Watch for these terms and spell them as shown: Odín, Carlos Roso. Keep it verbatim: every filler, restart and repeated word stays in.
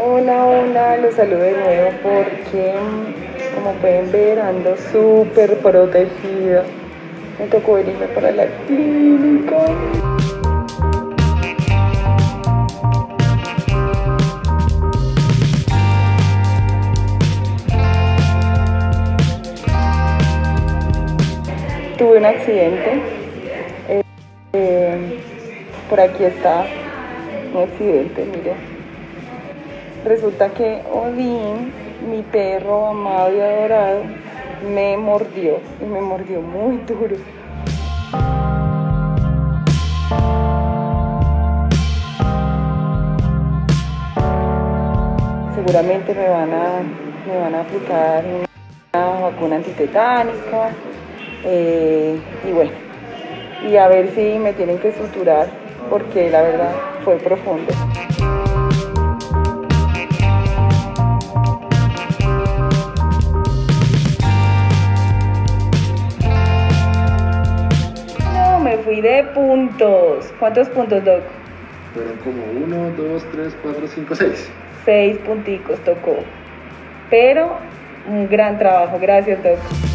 Hola, hola, los saludo de nuevo porque, como pueden ver, ando súper protegida. Me tocó venirme para la clínica. Tuve un accidente. Eh, eh, por aquí está un accidente, miren. Resulta que Odín, mi perro amado y adorado, me mordió, y me mordió muy duro. Seguramente me van a, me van a aplicar una vacuna antitetánica, eh, y bueno, y a ver si me tienen que suturar, porque la verdad fue profundo. Fui de puntos. ¿Cuántos puntos, Doc? Fueron como uno, dos, tres, cuatro, cinco, seis. seis punticos tocó. Pero un gran trabajo. Gracias, Doc.